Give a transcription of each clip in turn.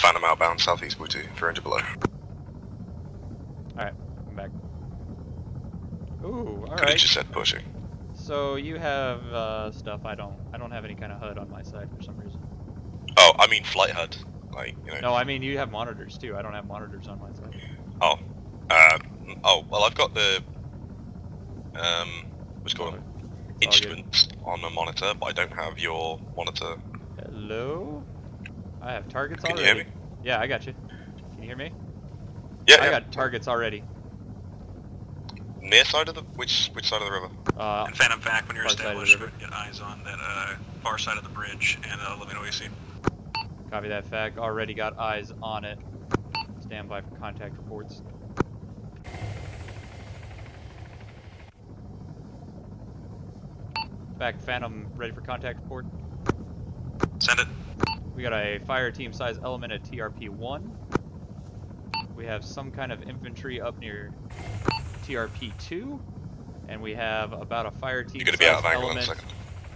Phantom outbound southeast Wutu, 300 below. Alright, I'm back. Ooh, alright. You just said pushing. So you have stuff. I don't have any kind of HUD on my side for some reason. Oh, I mean flight HUD. Like, you know. No, I mean you have monitors too. I don't have monitors on my side. Oh. Oh, well I've got the what's called instruments on the monitor, but I don't have your monitor. Hello? I have targets already. Can you hear me? Yeah, I got you. Can you hear me? Yeah, I got targets already. Near side of the which side of the river? And Phantom FAC, when you're established, get eyes on that far side of the bridge, and let me know what you see. Copy that, FAC. Already got eyes on it. Stand by for contact reports. FAC, Phantom, ready for contact report. Send it. We got a fire team size element at TRP-1. We have some kind of infantry up near TRP-2. And we have about a fire team size element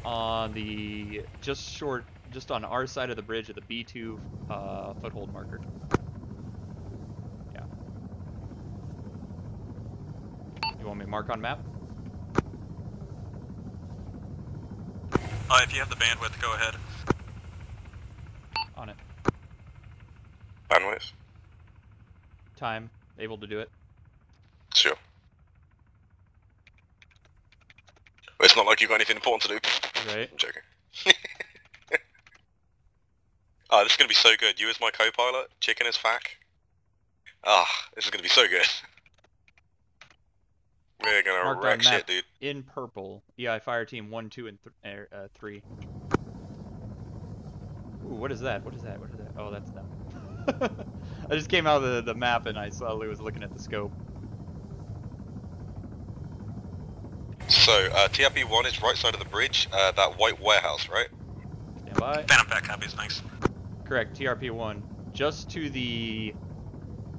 on the just on our side of the bridge at the B2 foothold marker. Yeah. You want me to mark on map? If you have the bandwidth, go ahead. On it. Bandwidth. Time. Able to do it. Sure. But it's not like you've got anything important to do. Right. I'm joking. Oh, this is going to be so good. You as my co-pilot, Chicken as FAC. Ah, oh, this is going to be so good. We're going to wreck shit, dude. In purple, EI Fire Team 1, 2, and 3. Ooh, what is that? What is that? What is that? Oh, that's them. I just came out of the map and I slowly was looking at the scope. So, TRP-1 is right side of the bridge, that white warehouse, right? Stand by. Phantom FAC copies, thanks. Correct, TRP-1. Just to the...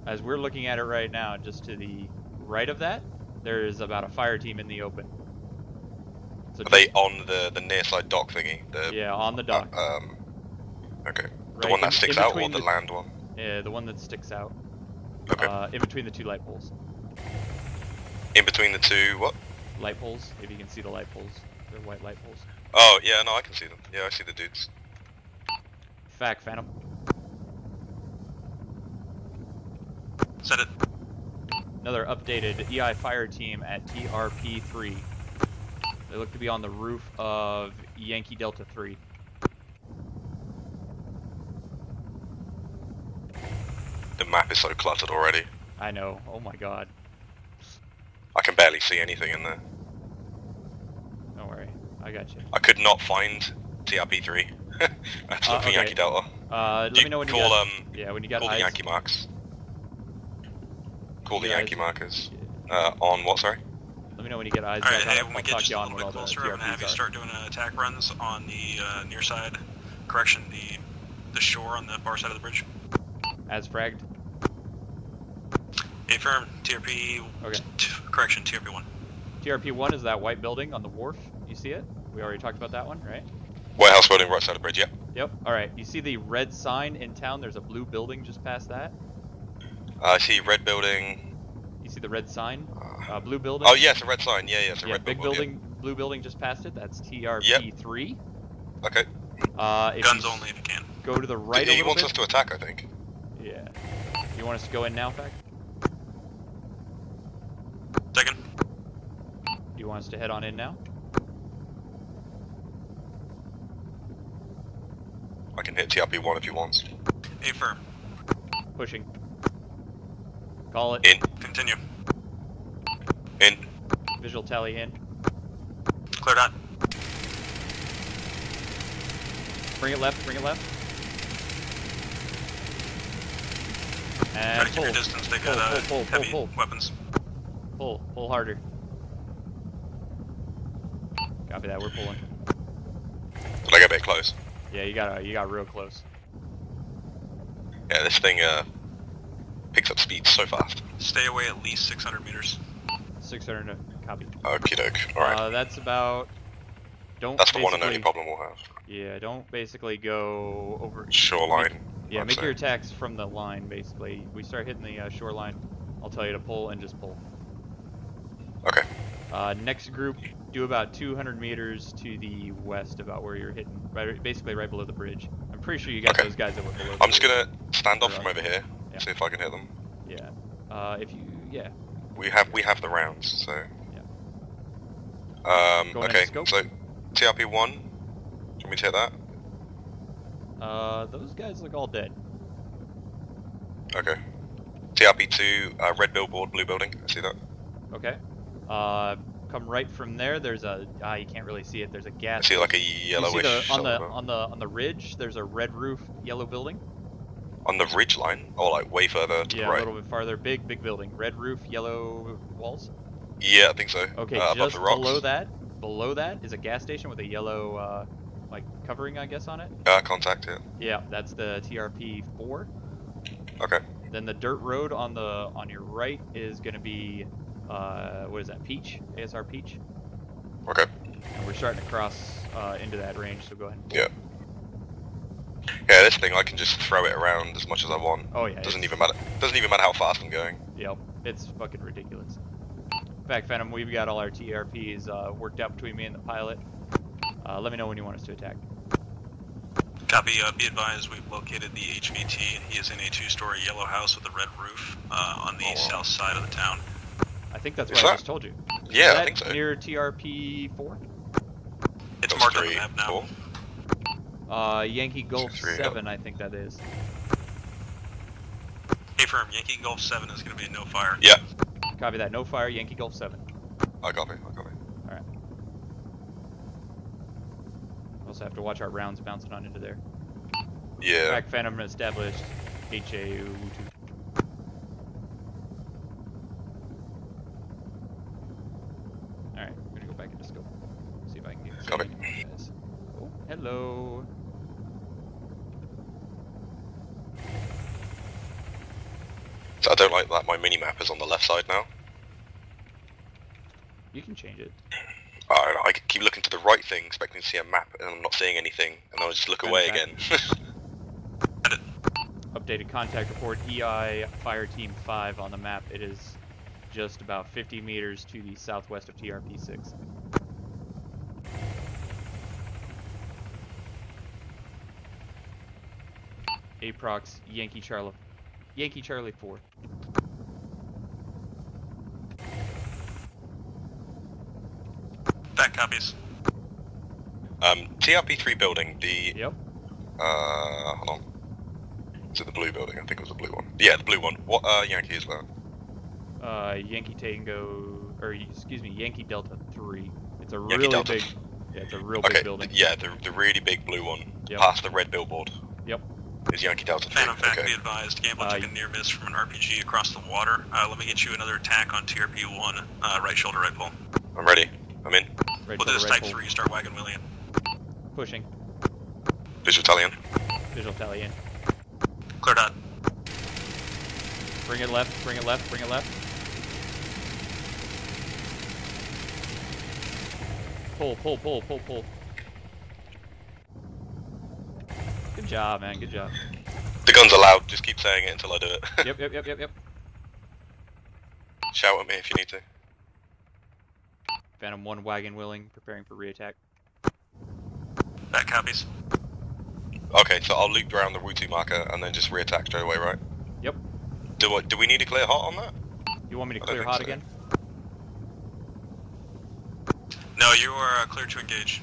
As we're looking at it right now, just to the right of that, there is about a fire team in the open. So are they on the near side dock thingy? Yeah, on the dock. Okay. Right, the one that sticks out or the land one? Yeah, the one that sticks out. Okay. In between the two light poles. In between the two what? Light poles, if you can see the light poles. They're white light poles. Oh, yeah, no, I can see them. Yeah, I see the dudes. FAC, Phantom. Set it. Another updated EI fire team at TRP-3. They look to be on the roof of Yankee Delta 3. The map is so cluttered already. I know, oh my god. I can barely see anything in there. Don't worry, I got you. I could not find TRP-3. That's looking okay. Yankee Delta. Let me know when you got, yeah, when you got eyes. The Yankee marks. Call the Yankee markers. On what, sorry? Let me know when you get eyes. Alright, hey, when we get just a little bit closer, I'm going to have you start doing attack runs on the near side. Correction, the shore on the far side of the bridge. As fragged. Affirm, TRP, okay. Correction, TRP-1. TRP-1 is that white building on the wharf. You see it? We already talked about that one, right? Warehouse building right side of the bridge, yep. Yep, alright. You see the red sign in town? There's a blue building just past that. I see red building. You see the red sign? Blue building? Oh, yeah, it's a red sign. Yeah, yeah, it's a red big building. Yeah. Blue building just past it. That's TRP-3. Yep. Okay. Guns only if you can. Go to the right a little bit. He wants us to attack, I think. Yeah. You want us to go in now, FAC? Second. Do you want us to head on in now? I can hit TRP-1 if he wants. Affirm. Pushing. Call it. In. Continue. In. Visual tally in. Clear dot. Bring it left, bring it left. And try to keep your distance, they got heavy weapons. Pull harder. Copy that, we're pulling. Did I get a bit close? Yeah, you got real close. Yeah, this thing picks up speed so fast. Stay away at least 600 meters. 600, copy. Okie doke, alright. That's about... That's the one and only problem we'll have. Yeah, don't basically go over... Shoreline. Yeah, make your attacks from the line, basically. We start hitting the shoreline, I'll tell you to pull and just pull. Okay. Next group, do about 200 meters to the west, about where you're hitting, right, basically right below the bridge. I'm pretty sure you got those guys that were below. I'm just gonna stand off from over here, see if I can hit them. Yeah. If you, we have the rounds, so. Yeah. Okay. So TRP 1, do you want me to hit that? Those guys look all dead. Okay. TRP 2, red billboard, blue building. I see that. Okay. Come right from there. There's a you can't really see it. There's a gas. I see like a yellowish. You see the, on the ridge. There's a red roof, yellow building. On the ridge line, or like way further to the right. A little bit farther. Big building. Red roof, yellow walls. Yeah, I think so. Okay, just below that is a gas station with a yellow like covering, I guess, on it. Contact it. Yeah, that's the TRP 4. Okay. Then the dirt road on the your right is gonna be. What is that? Peach? ASR Peach? Okay. And we're starting to cross into that range, so go ahead. Yeah. Yeah, this thing I can just throw it around as much as I want. Oh yeah. Doesn't even matter. Doesn't even matter how fast I'm going. Yep. It's fucking ridiculous. In fact, Phantom, we've got all our TRPs worked out between me and the pilot. Let me know when you want us to attack. Copy. Be advised, we've located the HVT. He is in a 2-story yellow house with a red roof on the south side of the town. I think that's what I just told you. Yeah, I think so. Near TRP 4? It's marked on the map now. Yankee Golf 7, I think that is. Hey, firm, Yankee Golf 7 is going to be a no fire. Yeah. Copy that, no fire, Yankee Golf 7. I copy. Alright. Also have to watch our rounds bouncing on into there. Yeah. Crack Phantom established HAU 2. Copy. Oh, hello. So I don't like that my mini-map is on the left side now. You can change it. I keep looking to the right thing, expecting to see a map, and I'm not seeing anything, and I'll just look away again. Updated contact report, EI Fire Team 5 on the map. It is just about 50 meters to the southwest of TRP 6. Aprox Yankee Charlie, Yankee Charlie 4. That copies. TRP 3 building. The hold on. Is it the blue building? I think it was the blue one. Yeah, the blue one. What Yankee is that? Yankee Tango, or excuse me, Yankee Delta 3. It's a Yankee really Delta. Big. Yeah, it's a real big building. Yeah, the really big blue one past the red billboard. Yep. Is Yankee Delta 3. Phantom FAC, be advised, Gambler took a near miss from an RPG across the water. Let me get you another attack on TRP 1, right shoulder, right pull. I'm ready. I'm in. Right shoulder, right pull. Type 3, start wagon wheeling. Pushing. Visual tally in. Visual tally in. Clear dot. Bring it left, bring it left, bring it left. Pull, pull, pull, pull, pull. Good job, man, good job. The guns are loud, just keep saying it until I do it. Yep. Shout at me if you need to. Phantom 1 wagon wheeling, preparing for re-attack. That copies. Okay, so I'll loop around the Wutu marker and then just re-attack straight away, right? Yep. Do we need to clear hot on that? You want me to clear hot again? No, you are clear to engage.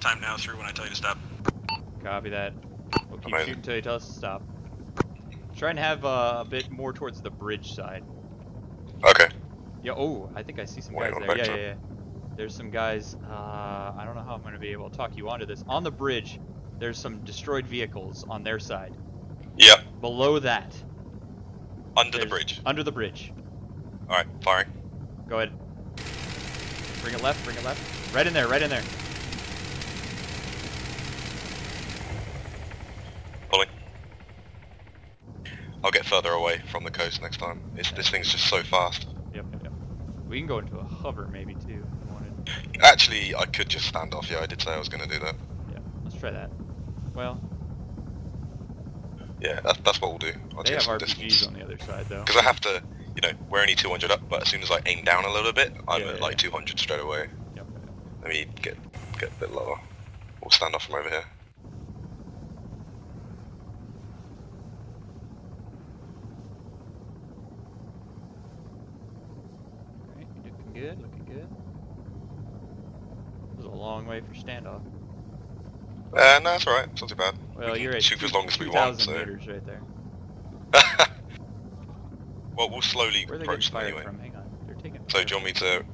Time now through when I tell you to stop. Copy that. We'll keep shooting until you tell us to stop. Try and have a bit more towards the bridge side. Okay. Yeah, oh, I think I see some guys there. Yeah. There's some guys, I don't know how I'm going to be able to talk you onto this. On the bridge, there's some destroyed vehicles on their side. Yeah. Below that. Under the bridge. Under the bridge. Alright, firing. Go ahead. Bring it left, bring it left. Right in there, right in there. I'll get further away from the coast next time. This thing's just so fast. Yep. We can go into a hover maybe too, if you wanted. Actually, I could just stand off. Yeah, I did say I was going to do that. Yeah, let's try that. Well, Yeah, that's what we'll do. I'll they have RPGs distance on the other side though. Because I have to, you know, we're only 200 up, but as soon as I aim down a little bit, I'm at like 200 straight away. Yep. Let me get a bit lower. We'll stand off from over here. Alright, you're looking good, looking good. It was a long way for standoff. No, it's alright, it's not too bad. Well, you're at shoot for as long as we want, so... meters right there. Well, we'll slowly approach them anyway. Hang on. They're taking so, do you want me to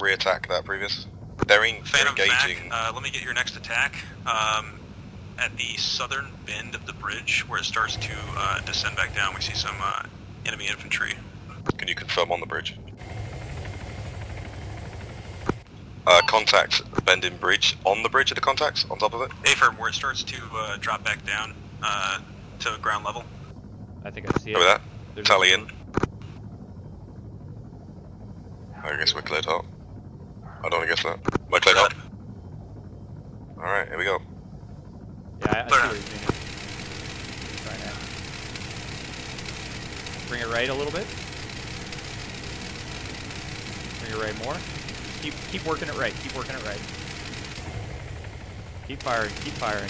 re-attack that previous? They're engaging... let me get your next attack. At the southern bend of the bridge, where it starts to descend back down, we see some enemy infantry. Can you confirm on the bridge? Contacts, bending bridge, on the bridge are the contacts, on top of it? A-firm, where it starts to drop back down to ground level. I think I see it. Over that. There's tally in. I guess we're cleared up. I don't want to guess that. We're cleared up. Alright, here we go. Yeah, I see what you're doing. Bring it right a little bit. Bring it right more. Keep working it right, keep working it right. Keep firing, keep firing.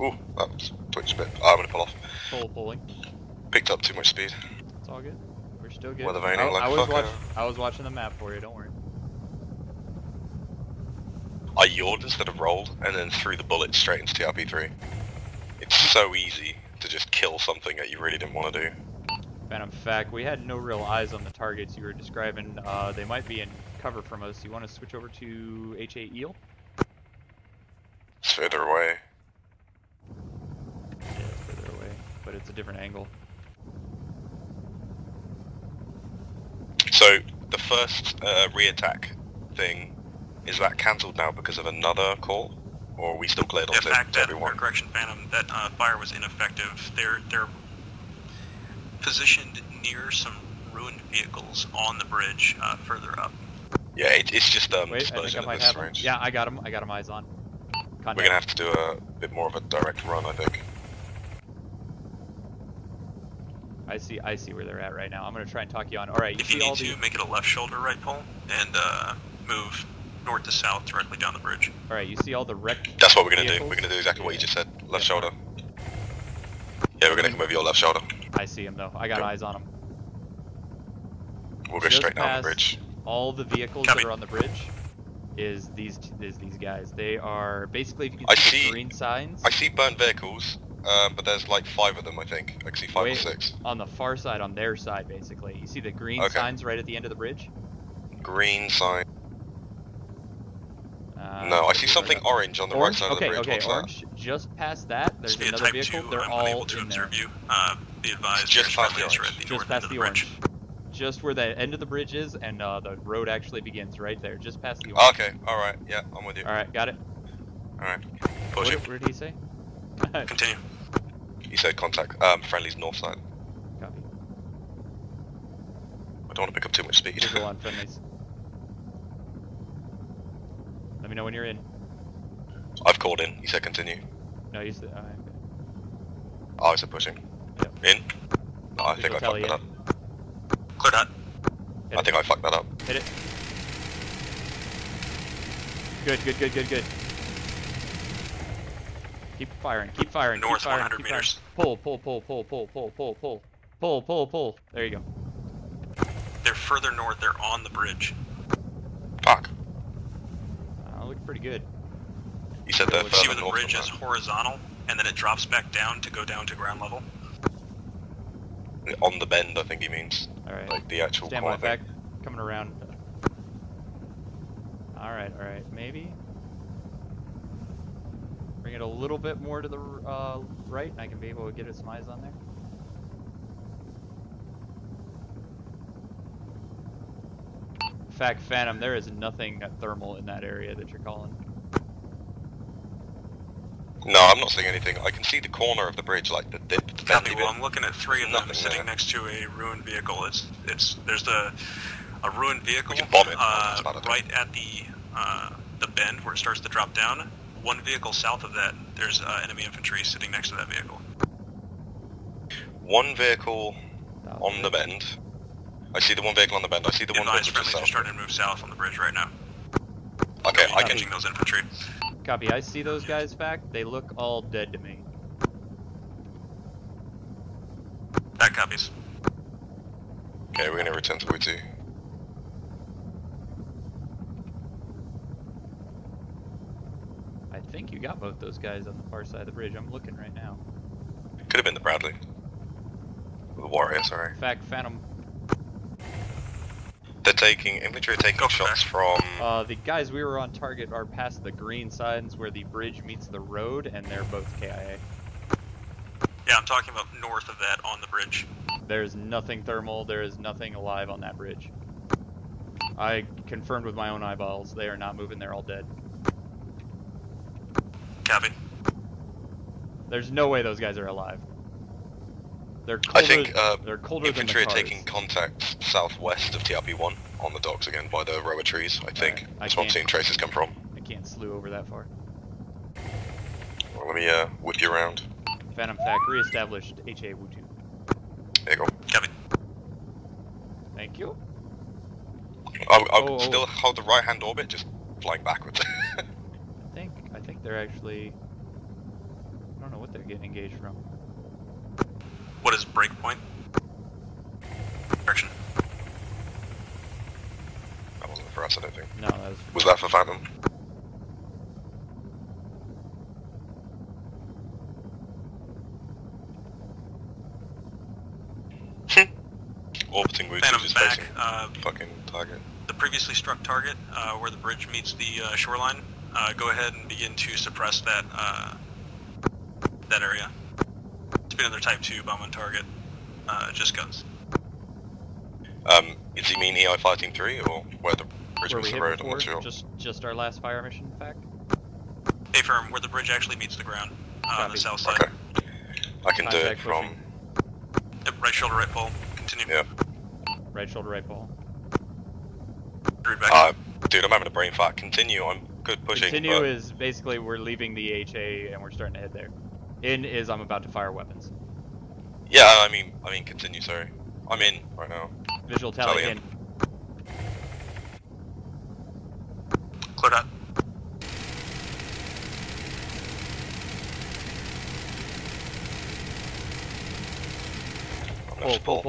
Ooh, that was twitched a bit. I'm gonna pull off. Pulling. Picked up too much speed. It's all good. We're still good. Weather veining like fuck. I was watching the map for you, don't worry. I yawed instead of rolled, and then threw the bullet straight into TRP3. It's so easy to just kill something that you really didn't want to do. Phantom FAC, we had no real eyes on the targets you were describing. They might be in cover from us. You want to switch over to HA Eel? It's further away. Yeah, it's further away, but it's a different angle. So, the first re-attack thing, is that cancelled now because of another call? Or are we still cleared on to everyone? Correction, Phantom, that fire was ineffective. They're positioned near some ruined vehicles on the bridge, further up. Yeah, it's just wait, I think I might have him. Yeah, I got him eyes on. Contact. We're gonna have to do a bit more of a direct run, I think. I see where they're at right now. I'm gonna try and talk you on. Alright, if you need to, make it a left shoulder right pole, and move north to south directly down the bridge. Alright, you see all the wrecked That's what we're gonna vehicles? Do. We're gonna do exactly what you just said. Left shoulder. Yeah, we're gonna come over your left shoulder. I see him though. I got eyes on him. We'll go straight down the bridge. All the vehicles that are on the bridge is these guys. They are basically, if you can see green signs. I see burned vehicles, but there's like 5 of them, I think. I can see 5 or 6. On the far side, on their side, basically. You see the green signs right at the end of the bridge? Green sign. No, I see something orange on the right side of the bridge. Okay, orange. Just past that, there's another vehicle. They're all in there. Be advised, just past the orange. Just past the orange. Just where the end of the bridge is, and the road actually begins right there. Just past the orange. Okay, alright. Yeah, I'm with you. Alright, got it. Alright. Push it. What did he say? Continue. He said contact. Friendly's north side. Copy. I don't want to pick up too much speed. Go on, friendlies. Let me know when you're in. I've called in. You said continue. No, you said... okay. Oh, I said pushing. Yep. In? No, I think I fucked that up. Clear that. I think I fucked that up. Hit it. Good. Keep firing, keep firing, keep north firing, 100 keep meters. Firing. Pull. There you go. They're further north. They're on the bridge. Fuck. Look pretty good. You said that. See where the bridge is horizontal, and then it drops back down to go down to ground level. On the bend, I think he means. All right. Like the actual. Stand by back. Coming around. All right. Maybe. Bring it a little bit more to the right, and I can be able to get some eyes on there. In fact, Phantom, there is nothing thermal in that area that you're calling. No, I'm not seeing anything. I can see the corner of the bridge, like the dip. Copy, well, I'm looking at 3 of them sitting next to a ruined vehicle. There's a ruined vehicle right at the bend where it starts to drop down. one vehicle south of that, there's enemy infantry sitting next to that vehicle. One vehicle on the bend. I see the one vehicle on the bend. I see the one vehicle just south. Starting to move south on the bridge right now. Okay, I can... those infantry. Copy, I see those guys back. They look all dead to me. That copies. Okay, we're gonna return to Wutu. I think you got both those guys on the far side of the bridge. I'm looking right now. Could have been the Bradley. The Warrior, sorry. FAC Phantom. They're taking, infantry are taking shots from... the guys we were on target are past the green signs where the bridge meets the road, and they're both KIA. Yeah, I'm talking about north of that on the bridge. There's nothing thermal, there is nothing alive on that bridge. I confirmed with my own eyeballs, they are not moving, they're all dead. Copy. There's no way those guys are alive. They're colder, I think infantry are taking contact southwest of TRP-1 on the docks again by the row of trees, I think. Right. That's where I'm seeing traces come from. I can't slew over that far. Well, let me whip you around. Phantom FAC reestablished HA Wutu. There you go. Copy. Thank you. I'll still hold the right hand orbit, just flying backwards. I think they're actually... I don't know what they're getting engaged from. What is breakpoint? Direction. That wasn't for us, I don't think. No, that was for... Was that for Phantom? Orbiting Wutu's back. Fucking target. The previously struck target, where the bridge meets the shoreline. Go ahead and begin to suppress that that area. It's been another Type 2 bomb on target. Just guns. Does he mean EI 5-3 or where the bridge meets the road? I'm not sure. Just our last fire mission, in fact. Affirm, where the bridge actually meets the ground on the south side. Okay. I can do it from. Yep, right shoulder, right pole. Continue. Yep. Right shoulder, right pole. Dude, I'm having a brain fart. Continue. I'm good pushing. Continue is basically we're leaving the HA and we're starting to head there. In is I'm about to fire weapons. Yeah, I mean continue, sorry. I'm in right now. Visual tally in. Clear that. Pull.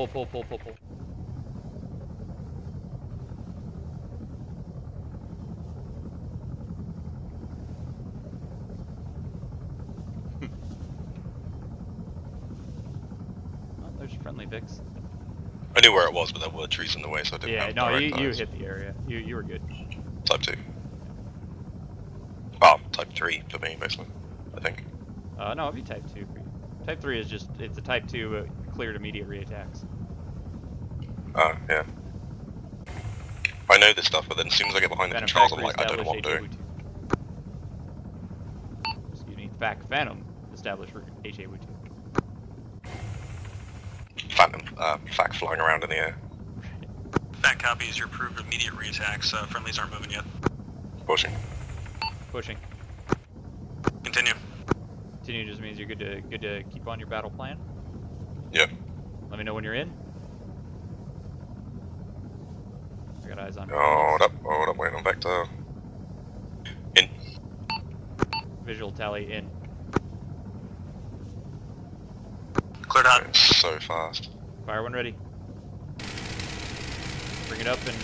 I knew where it was, but there were trees in the way, so I didn't have direct eyes. You hit the area. You were good. Type 2. Oh, Type 3 for me, basically, I think. No, it'd be Type 2 for you. Type 3 is just, it's a Type 2, cleared immediate reattacks. Oh, yeah. I know this stuff, but then as soon as I get behind the controls, I'm like, I don't know what I'm doing. Excuse me, FAC Phantom established for HA Wutu. Phantom FAC flying around in the air. FAC copies your approved immediate reattacks. Friendlies aren't moving yet. Pushing. Continue. Continue just means you're good to keep on your battle plan. Yeah. Let me know when you're in. I got eyes on. Hold up, waiting on vector. In. Visual tally in. Cleared out. It's so fast. Fire one ready. Bring it up and...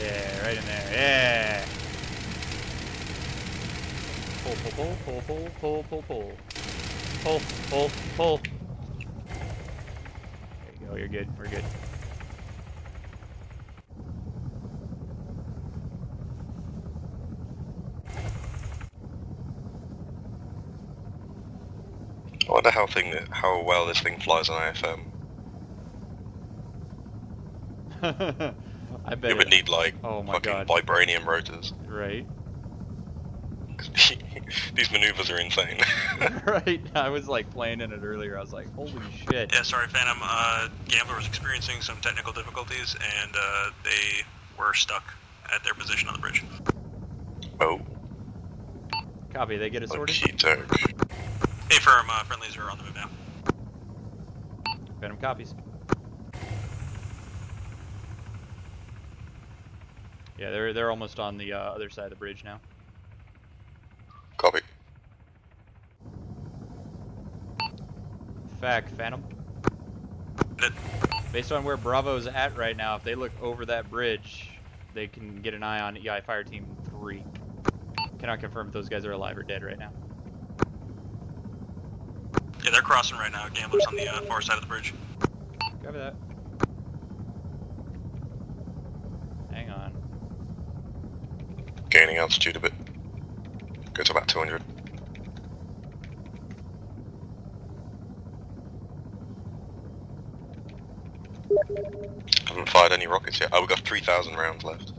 Yeah, right in there. Yeah! Pull. There you go, you're good, we're good. I wonder how well this thing flies on IFM. I bet it would need like fucking vibranium rotors. Right. These maneuvers are insane. Right. I was like playing in it earlier. I was like, holy shit. Yeah, sorry, Phantom. Gambler was experiencing some technical difficulties, and they were stuck at their position on the bridge. Oh. Copy, they get it sorted. Hey, firm, friendlies are on the move now. Phantom copies. Yeah, they're almost on the other side of the bridge now. Copy. FAC, Phantom. Based on where Bravo's at right now, if they look over that bridge, they can get an eye on EI Fire Team 3. Cannot confirm if those guys are alive or dead right now. Yeah, they're crossing right now. Gambler's on the far side of the bridge. Copy that. Hang on. Gaining altitude a bit. Go to about 200. Haven't fired any rockets yet. Oh, we've got 3,000 rounds left.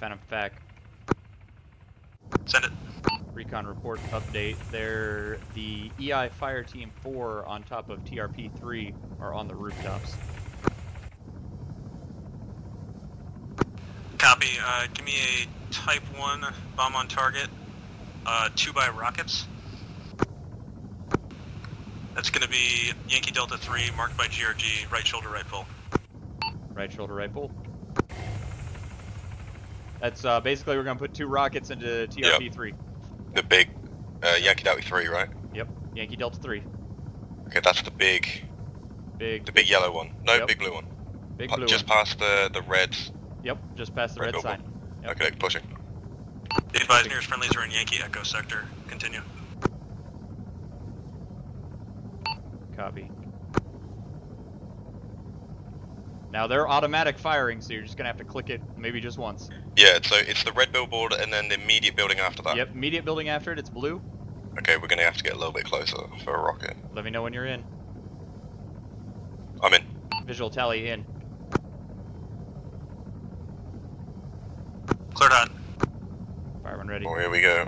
Phantom FAC. Send it. Recon report update. They're the EI Fire Team 4 on top of TRP 3 are on the rooftops. Copy. Give me a Type 1 bomb on target. 2 by rockets. That's going to be Yankee Delta 3 marked by GRG. Right shoulder, right pull. Right shoulder, right pull. That's basically we're going to put 2 rockets into TRP 3. The big Yankee Delta 3, right? Yep, Yankee Delta 3. Okay, that's the big yellow one. No, yep. Big blue one. Big blue just one. Just past the red. Yep, just past the red sign. Yep. Okay, pushing. The advise nearest friendlies are in Yankee Echo sector. Continue. Copy. Now they're automatic firing, so you're just gonna have to click it maybe just once. Yeah, so it's the red billboard and then the immediate building after that. Yep, immediate building after it, it's blue. Okay, we're gonna have to get a little bit closer for a rocket. Let me know when you're in. I'm in. Visual tally in. Cleared on. Fire when ready. Oh, here we go.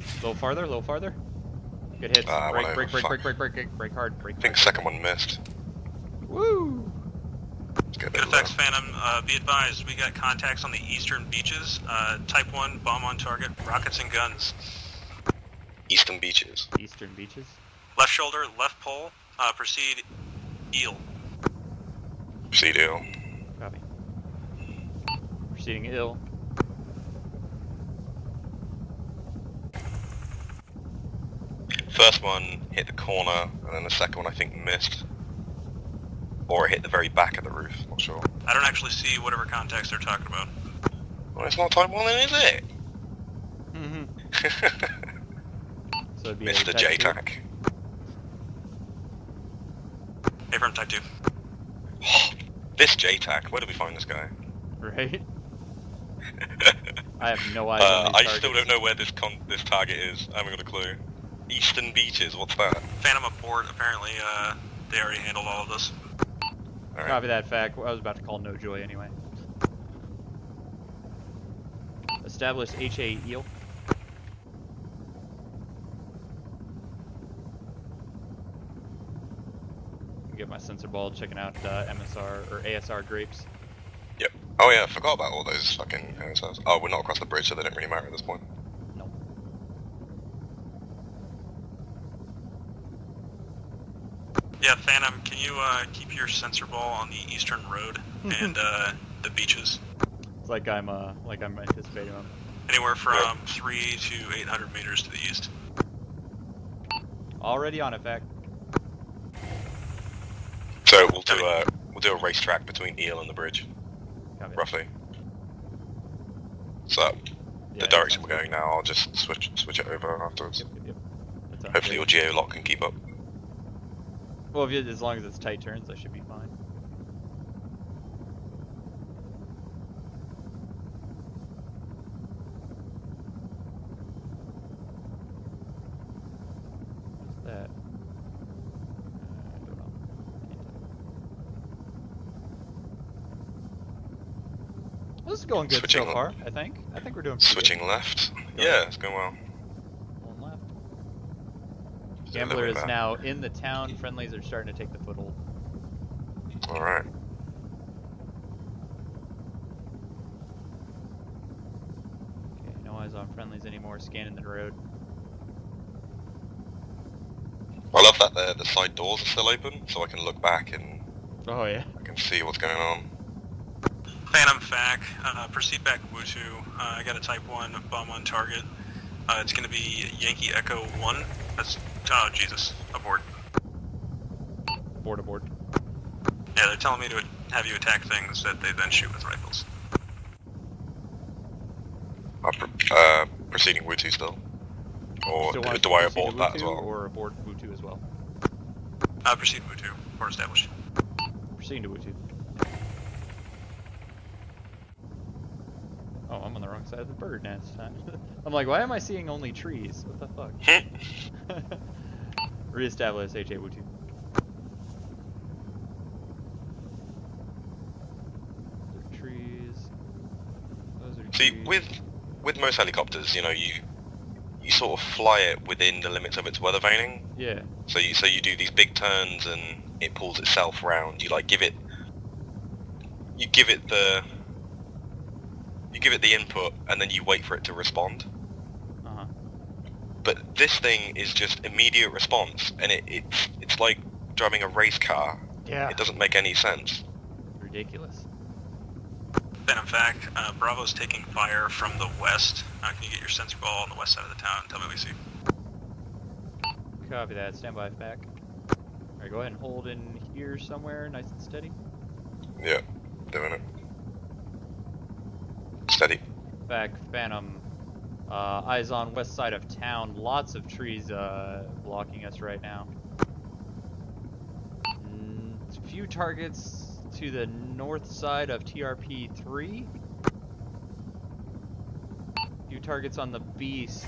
A little farther, a little farther. Good hit. Break hard. Break. I think second one missed. Woo! Good effects, Phantom. Be advised, we got contacts on the eastern beaches. Type 1, bomb on target, rockets and guns. Eastern beaches. Eastern beaches. Left shoulder, left pole. Proceed Eel. Proceed Eel. Copy. Proceeding Eel. First one hit the corner, and then the second one I think missed. Or it hit the very back of the roof, not sure. I don't actually see whatever context they're talking about. Well, it's not Type 1 then, is it? Mm-hmm. So it'd be Mr. JTAC. Hey, from Type 2. This JTAC, where did we find this guy? Right? I have no idea. I still don't know where this target is. I haven't got a clue. Eastern beaches, what's that? Phantom abort, apparently, they already handled all of this. All right. Copy that, FAC. I was about to call No Joy anyway. Establish HA Eel. Get my sensor ball checking out MSR or ASR grapes. Yep. Oh yeah, I forgot about all those fucking MSRs. Oh, we're not across the bridge, so they don't really matter at this point. Yeah, Phantom, can you keep your sensor ball on the eastern road and the beaches? It's like I'm anticipating them. Anywhere from 300 to 800 meters to the east. Already on effect. So we'll do a racetrack between Eel and the bridge, roughly. So yeah, the direction we're going now, I'll just switch it over afterwards. Yep. Hopefully your geolock can keep up. Well, if you, as long as it's tight turns, I should be fine. What's that? I don't know. Well, this is going good so far, I think. I think we're doing pretty good. Left. Yeah, it's going well. Going left. Gambler is now in the town. Friendlies are starting to take the foothold. Alright. Okay, no eyes on friendlies anymore. Scanning the road. I love that the side doors are still open, so I can look back and I can see what's going on. Phantom FAC, proceed back Wutu. I got a Type 1 bomb on target. It's going to be Yankee Echo 1. That's abort. Abort. Yeah, they're telling me to have you attack things that they then shoot with rifles. Proceeding Wutu still. Or so do I abort that as well? Or abort Wutu as well? Proceed Wutu, or establish. Proceeding to Wutu. Oh, I'm on the wrong side of the bird nest. I'm like, why am I seeing only trees? What the fuck? Reestablish HA Wutu. Those are trees. Those are trees. See, with most helicopters, you know, you sort of fly it within the limits of its weather veining. Yeah. So you do these big turns and it pulls itself round. You like give it the input and then you wait for it to respond. Uh-huh. But this thing is just immediate response, and it's like driving a race car. Yeah. It doesn't make any sense. Ridiculous. Then in fact, Bravo's taking fire from the west. Can you get your sensor ball on the west side of the town? Tell me what you see. Copy that. Stand by, FAC. Alright, go ahead and hold in here somewhere, nice and steady. Yeah, doing it. Steady. Back, Phantom. Eyes on west side of town. Lots of trees blocking us right now. Few targets to the north side of TRP 3. Few targets on the beast.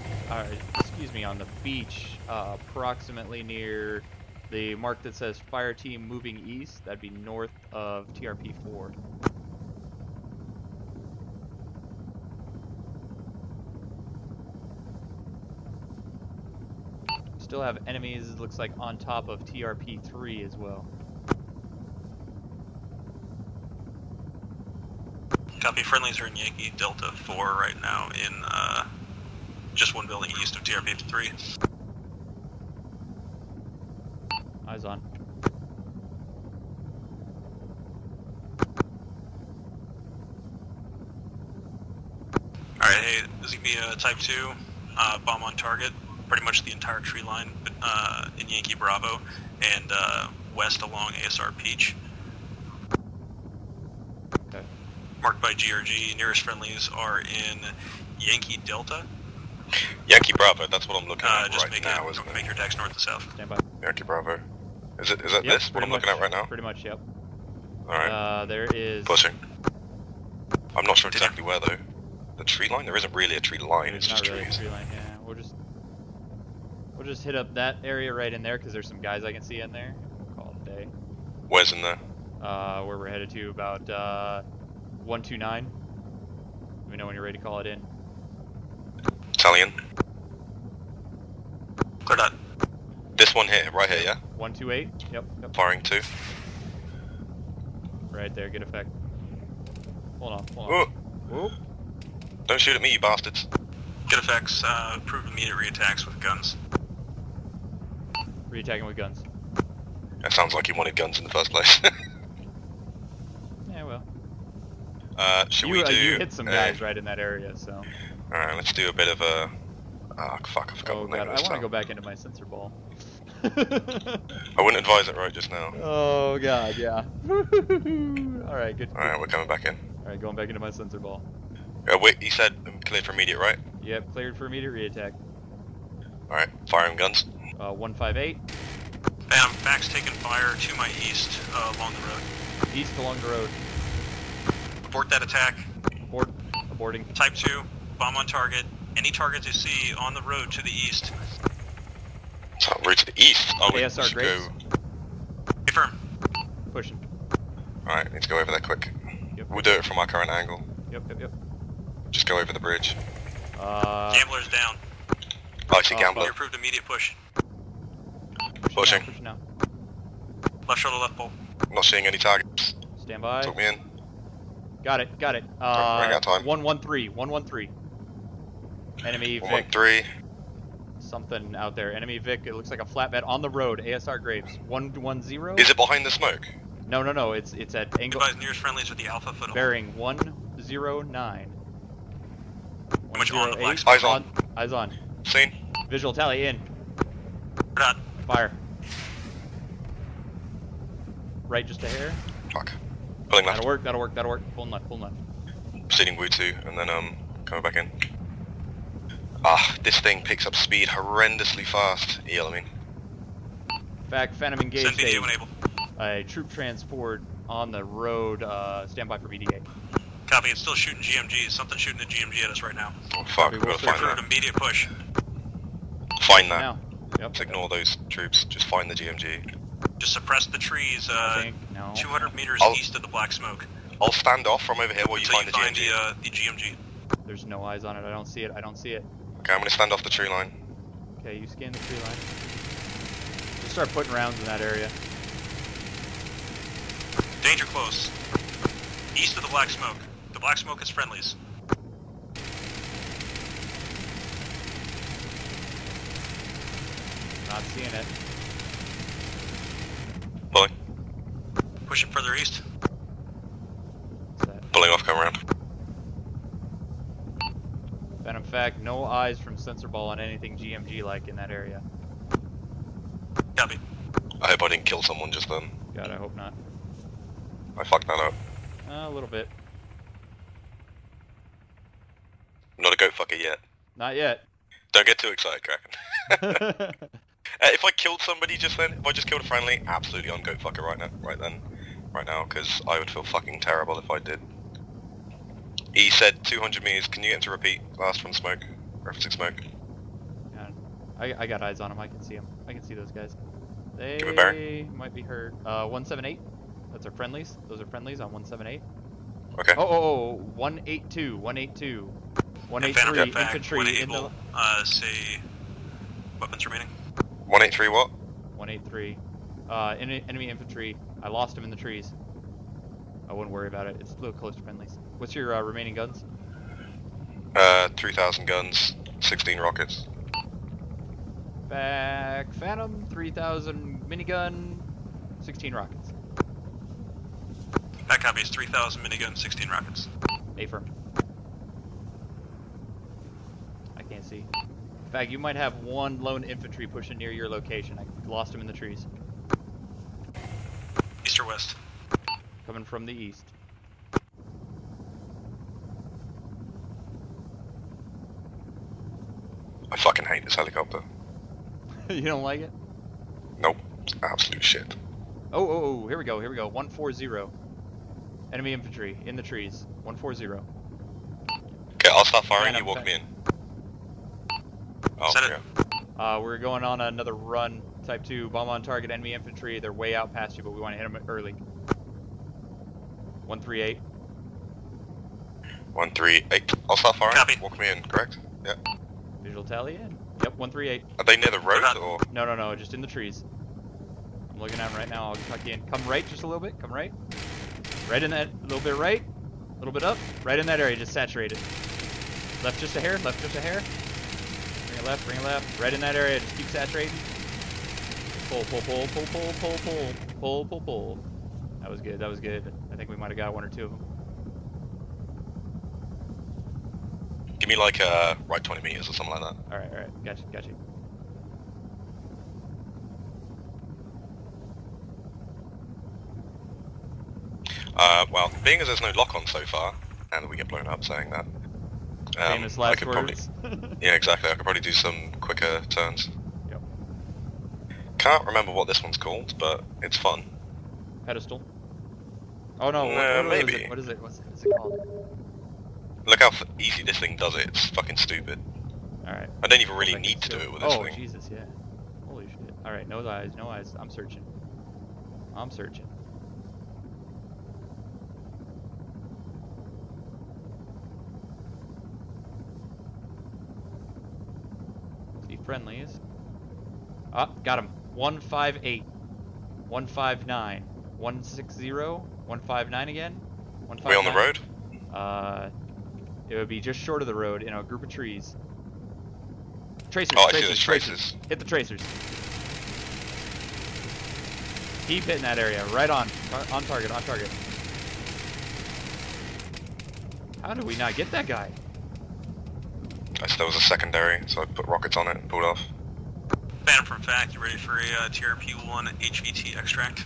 Excuse me, on the beach, approximately near the mark that says fire team moving east. That'd be north of TRP 4. Still have enemies, looks like, on top of TRP3 as well. Copy, friendlies are in Yankee Delta 4 right now in just one building east of TRP3. Eyes on. Alright, hey, this is going to be a Type 2 bomb on target. Pretty much the entire tree line in Yankee Bravo and west along ASR Peach. Okay. Marked by GRG, nearest friendlies are in Yankee Delta. Yankee Bravo, that's what I'm looking at just right now, isn't it? Make your attacks north to south. Stand by. Yankee Bravo. Is that yep, this, what I'm looking at right now? Pretty much, yep. Alright. There is... Pushing. I'm not sure exactly where, though. The tree line? There isn't really a tree line, it's just really trees. A tree line, yeah. We'll just hit up that area right in there because there's some guys I can see in there. We'll call it a day. Where's in there? Where we're headed to, about 129. Let me know when you're ready to call it in. Italian. Clear that. This one here, right here, yeah? 128, yep. Firing two. Right there, good effect. Hold on. Whoop. Don't shoot at me, you bastards. Good effects, prove immediate reattacks with guns. Reattacking with guns. That sounds like you wanted guns in the first place. Yeah, well. You hit some guys right in that area, so... Alright, let's do a bit of a... Oh, fuck, I forgot what name I want to go back into my sensor ball. I wouldn't advise it right just now. Oh, God, yeah. Alright, good. Alright, we're coming back in. Alright, going back into my sensor ball. Wait, you said cleared for immediate, right? Yep, cleared for immediate reattack. Alright, firing guns. 158. Bam, Fac's taking fire to my east along the road. East along the road. Abort that attack. Aborting. Type 2, bomb on target. Any targets you see on the road to the east. So, road to the east? Oh, ASR Grapes. Affirm. Pushing. Alright, need to go over there quick. Yep. We'll do it from our current angle. Yep. Just go over the bridge. Gambler's down. Oh, I see Gambler. You approved immediate push. Pushing. Now. Left shoulder, left pole. I'm not seeing any targets. Stand by. Took me in. Got it. 113. Enemy Vic. 113. Something out there. Enemy Vic. It looks like a flatbed on the road. ASR Grapes. 110. Is it behind the smoke? No. It's at angle. Nearest friendlies with the Alpha foothold. Bearing 109. How much on the black spot? Eyes on. Seen. Visual tally in. We're not. Fire. Right, just a hair. Fuck. Pulling left. That'll work. Pulling left. Proceeding Wutu, and then coming back in. Ah, this thing picks up speed horrendously fast. Eel, I mean. Back, Phantom engaged. Send BDA when able. A troop transport on the road. Standby for BDA. Copy. It's still shooting GMG. Something shooting a GMG at us right now. Oh fuck! We've got to find that. Immediate push. Find that. Now. Yep. Just ignore those troops. Just find the GMG. Just suppress the trees, 200 meters east of the black smoke. I'll stand off from over here while you find the GMG. The GMG. There's no eyes on it. I don't see it. Okay, I'm gonna stand off the tree line. Okay, you scan the tree line. Just start putting rounds in that area. Danger close. East of the black smoke. The black smoke is friendlies. Not seeing it. Pulling. Push it further east. Pulling off, come around. And in fact, no eyes from sensor ball on anything GMG-like in that area. Copy. I hope I didn't kill someone just then. God, I hope not. I fucked that up. A little bit. I'm not a goat fucker yet. Not yet. Don't get too excited, Kraken. If I killed somebody just then, if I just killed a friendly, absolutely on goat fucker right now, because I would feel fucking terrible if I did. He said 200 meters, can you get him to repeat? Last from smoke, referencing smoke. Yeah, I got eyes on him, I can see him. I can see those guys. They might be hurt. 178, that's our friendlies. Those are friendlies on 178. Okay. 182, 182, 183, infantry. 183, say, weapons remaining. 183 what? 183. Enemy infantry. I lost him in the trees. I wouldn't worry about it. It's a little close to friendlies. What's your remaining guns? 3,000 guns, 16 rockets. Back Phantom, 3,000 minigun, 16 rockets. That copy is 3,000 minigun, 16 rockets. Affirmed. I can't see. In fact, you might have one lone infantry pushing near your location. I lost him in the trees. East or west? Coming from the east. I fucking hate this helicopter. You don't like it? Nope. Absolute shit. Oh, here we go. 140. Enemy infantry in the trees. 140. Okay, I'll stop firing. You walk me in. Oh, yeah. We're going on another run. Type 2, bomb on target, enemy infantry. They're way out past you, but we want to hit them early. 138. 138. I'll stop firing. Copy. Walk me in, correct? Yeah. Visual tally in. Yep, 138. Are they near the road or? No, just in the trees. I'm looking at them right now. I'll tuck you in. Come right just a little bit. Come right. Right in that, a little bit right. A little bit up. Right in that area, just saturate it. Left just a hair. Bring it left, right in that area, just keep saturating. Pull. That was good. I think we might have got one or two of them. Give me like, right 20 meters or something like that. Alright, gotcha. Well, being as there's no lock on so far, and we get blown up saying that, famous last I could words. Probably, yeah, exactly. I could probably do some quicker turns. Yep. Can't remember what this one's called, but it's fun. Pedestal. Oh no! Maybe. What is it called? Look how easy this thing does it. It's fucking stupid. All right. I don't even really need to do it with this thing. Oh Jesus! Yeah. Holy shit! All right. No eyes. I'm searching. friendlies. Oh, got him. 158. 159. 160. 159 again. 159. We on the road? It would be just short of the road in a group of trees. Tracers. Oh, I see the tracers. Hit the tracers. Keep hitting that area. Right on. On target. On target. How did we not get that guy? There was a secondary, so I put rockets on it and pulled off. Phantom from FAC, you ready for a TRP-1 HVT extract?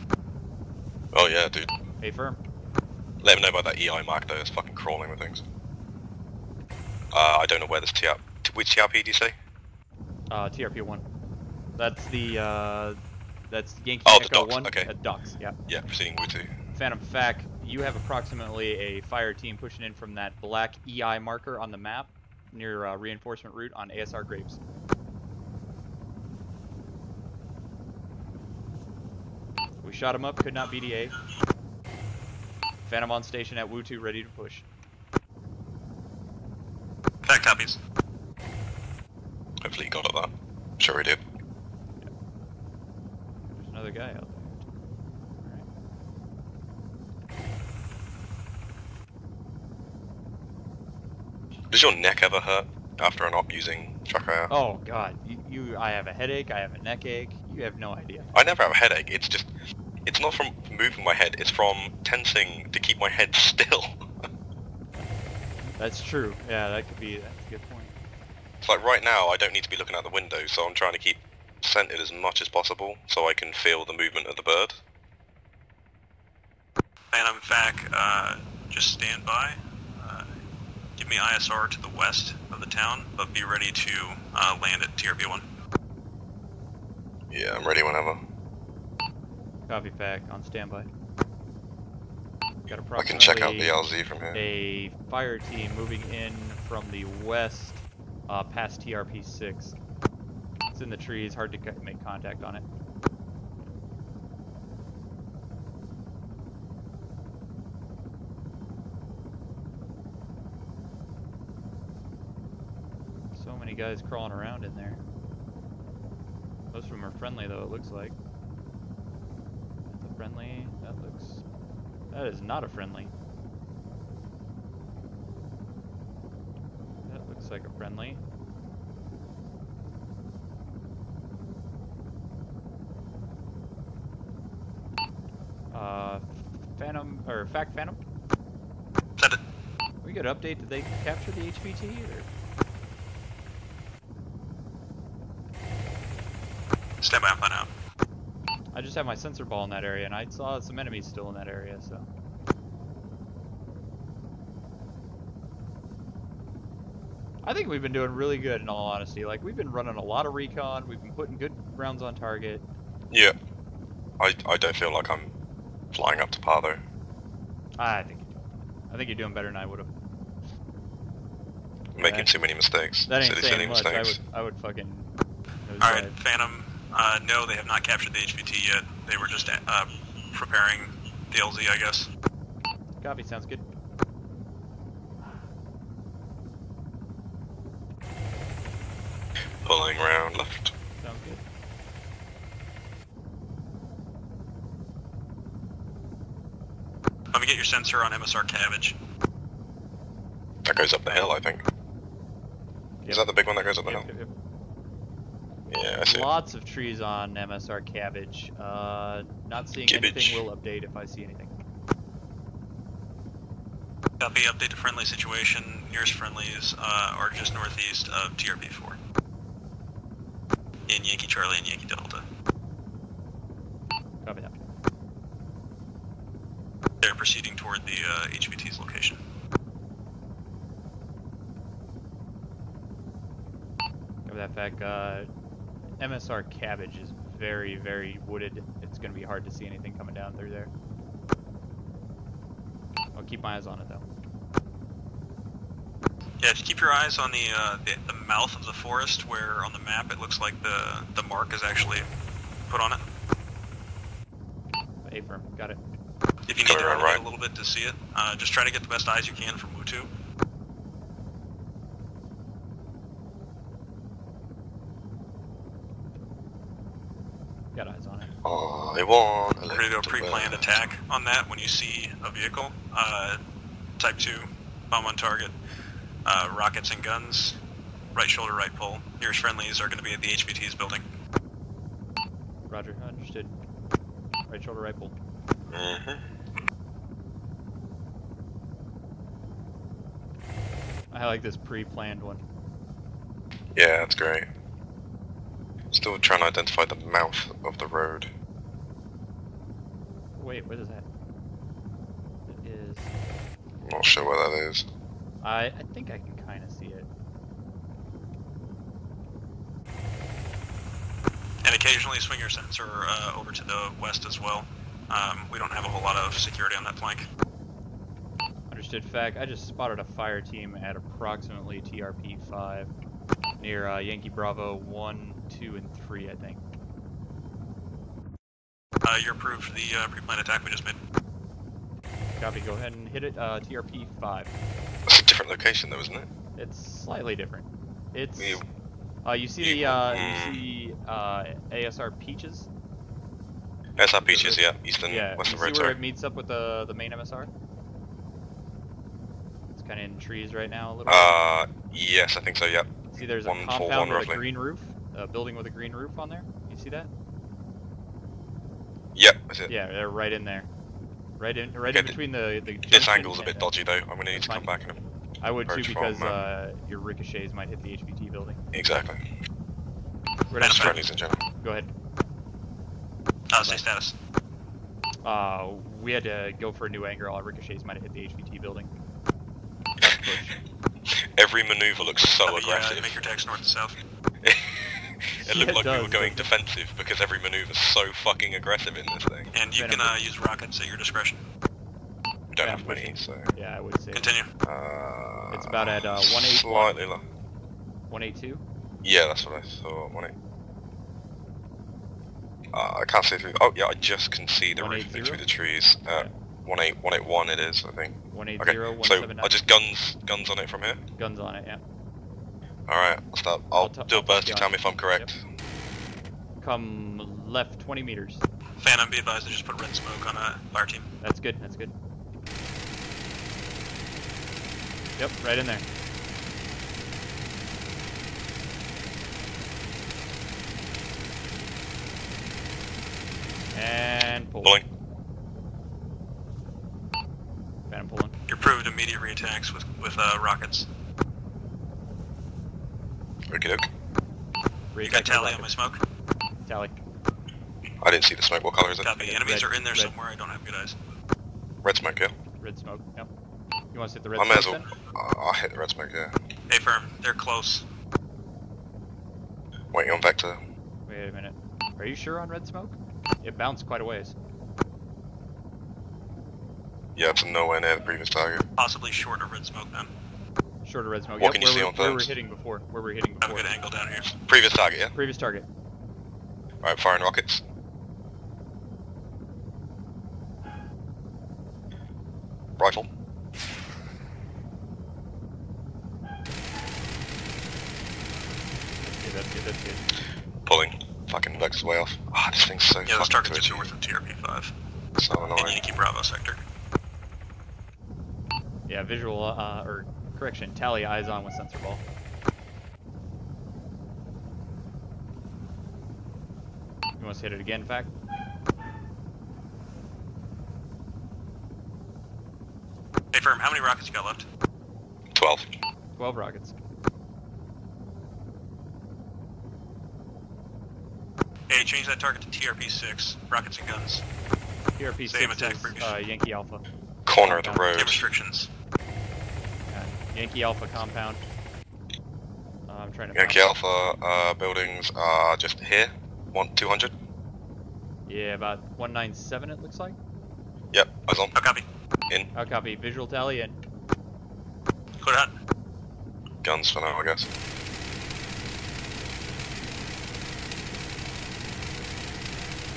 Oh yeah, dude. Hey, firm. Let me know about that EI mark though, it's fucking crawling with things. I don't know where this TRP... Which TRP do you say? TRP-1. That's the, that's Yankee Echo the docks. 1 okay. At docks, yeah. Yeah, proceeding Wutu. Phantom FAC, you have approximately a fire team pushing in from that black EI marker on the map near reinforcement route on ASR Grapes. We shot him up, could not BDA. Phantom on station at Wutu, ready to push. That copies. Hopefully he got at that. I'm sure he did. Yeah. There's another guy out there. Does your neck ever hurt after an op using Chakra? Oh god, I have a headache, I have a neck ache, you have no idea. I never have a headache, it's just, it's not from moving my head, it's from tensing to keep my head still. That's true, yeah, that's a good point. It's like right now, I don't need to be looking out the window, so I'm trying to keep centered as much as possible, so I can feel the movement of the bird. And I'm back, just stand by. Give me ISR to the west of the town, but be ready to land at TRP-1. Yeah, I'm ready whenever. Copy, FAC, on standby. Got I can check out the LZ from here. A fire team moving in from the west past TRP-6. It's in the trees, hard to make contact on it. Guys crawling around in there. Most of them are friendly though, it looks like. That's a friendly. That looks... That is not a friendly. That looks like a friendly. Phantom... or FAC Phantom? We got an update. Did they capture the HVT or...? I just have my sensor ball in that area, and I saw some enemies still in that area, so. I think we've been doing really good, in all honesty. Like, we've been running a lot of recon, we've been putting good rounds on target. Yeah. I don't feel like I'm flying up to par, though. I think you're doing better than I would've. Making too many mistakes. That ain't saying much. I would fucking... Alright, Phantom, no, they have not captured the HVT yet. They were just preparing the LZ, I guess. Copy, sounds good. Pulling round left. Sounds good. Let me get your sensor on MSR Cabbage. That goes up the hill, I think. Yep. Is that the big one that goes up the hill? Yep. Yeah, I see. Lots of trees on MSR Cabbage. Not seeing anything. We'll update if I see anything. Copy. Update to friendly situation. Nearest friendlies are just northeast of TRP-4. In Yankee Charlie and Yankee Delta. Copy that. They're proceeding toward the HVT's location. Copy that, FAC. MSR Cabbage is very, very wooded. It's going to be hard to see anything coming down through there. I'll keep my eyes on it, though. Yeah, just keep your eyes on the mouth of the forest, where on the map it looks like the mark is actually put on it. A-firm, got it. If you need to rotate right a little bit to see it, just try to get the best eyes you can from Wutu. Got eyes on it. Oh, they won't. We're going to do a pre-planned attack on that when you see a vehicle. Type 2, bomb on target, rockets and guns, right shoulder, right pole. Nearest friendlies are going to be at the HVT's building. Roger, understood. Right shoulder, right pole. Uh-huh. I like this pre-planned one. Yeah, that's great. Still trying to identify the mouth of the road. Wait, what is that? It is... I'm not sure what that is. I think I can kind of see it. And occasionally swing your sensor over to the west as well. We don't have a whole lot of security on that flank. Understood, FAC. I just spotted a fire team at approximately TRP 5 near Yankee Bravo 1, 2, and 3, I think. You're approved for the pre-planned attack we just made. Copy, go ahead and hit it, TRP 5. It's a different location though, isn't it? It's slightly different. It's... you see the, ASR Peaches? ASR Peaches, yeah. Eastern, yeah. Western road, sorry. Where it meets up with the main MSR? It's kind of in trees right now a little bit. Yes, I think so, yeah. See, there's a compound with a green roof, a building with a green roof on there. You see that? Yep, that's it. Yeah, they're right in there. Right in between the this angle's a bit dodgy though. I'm gonna need to come back and I would too, because from, your ricochets might hit the HVT building. Exactly. That's friendlies in general. Go ahead. Stay status. We had to go for a new angle. Our ricochets might have hit the HVT building. Every maneuver looks so aggressive. Make your attacks north to south. It looked like we were going defensive because every maneuver's so fucking aggressive in this thing. And you can use rockets at your discretion. We don't have many, so... Yeah, I would say... Continue. It's about at 181. Slightly low. 182? Yeah, that's what I saw. 18. I can't see through... Oh, yeah, I just can see the roof through the trees. 181 it is, I think. 180, okay. So I just guns on it from here? Guns on it, yeah. Alright, I'll stop. I'll do a burst to tell me if I'm correct. Yep. Come left 20 meters. Phantom, be advised to just put red smoke on a fire team. That's good, that's good. Yep, right in there. And pull. Pulling. Phantom pulling. You're proved immediate reattacks with rockets. Okey-doke. You got tally on my smoke? Tally. I didn't see the smoke. What color is it? Copy. Enemies are in there somewhere. I don't have good eyes. Red smoke, yeah. Red smoke, yeah. You want to hit the red smoke? I may as well. I'll hit the red smoke, yeah. Hey, firm. They're close. Waiting on Vector. Wait a minute. Are you sure on red smoke? It bounced quite a ways. Yeah, it's nowhere near the previous target. Possibly short of red smoke, then. Short of red smoke. What can you see on where we're hitting before? Where we're hitting before. Have a good angle down here. Previous target, yeah. Previous target. All right, firing rockets. Rifle. That's good. That's good. That's good. Pulling. Fucking Vex way off. Ah, this thing's so. Yeah, those targets are north of TRP 5. So annoying. Yankee Bravo sector. Yeah, visual correction, tally eyes on with sensor ball. You want to hit it again, FAC? Hey, firm, how many rockets you got left? 12. 12 rockets. Hey, change that target to TRP 6, rockets and guns. TRP 6 attack is, Yankee Alpha. Corner of the road. Restrictions. Yankee Alpha compound. I'm trying to. Yankee Alpha buildings are just here. 200. Yeah, about 197. It looks like. Yep. Eyes on. I'll copy. In. I'll copy. Visual tally in. Clear out. Guns for now, I guess.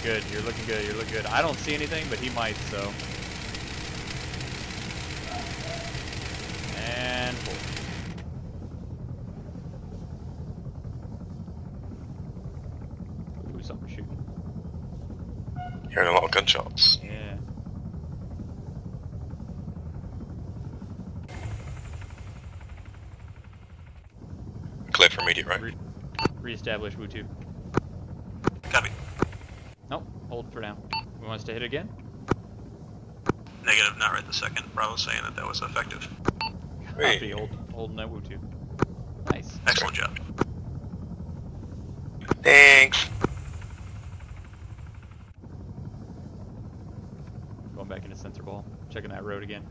Good. You're looking good. You're looking good. I don't see anything, but he might. So. And pull. Ooh, something shooting. Hearing a lot of gunshots. Yeah. Clear for immediate, right? Reestablish Wutu. Copy. Nope, hold for now. We want us to hit again? Negative, not right this second. Bravo's saying that that was effective. Copy, hold that Wutu. Nice. Excellent job. Thanks. Going back into sensor ball, checking that road again.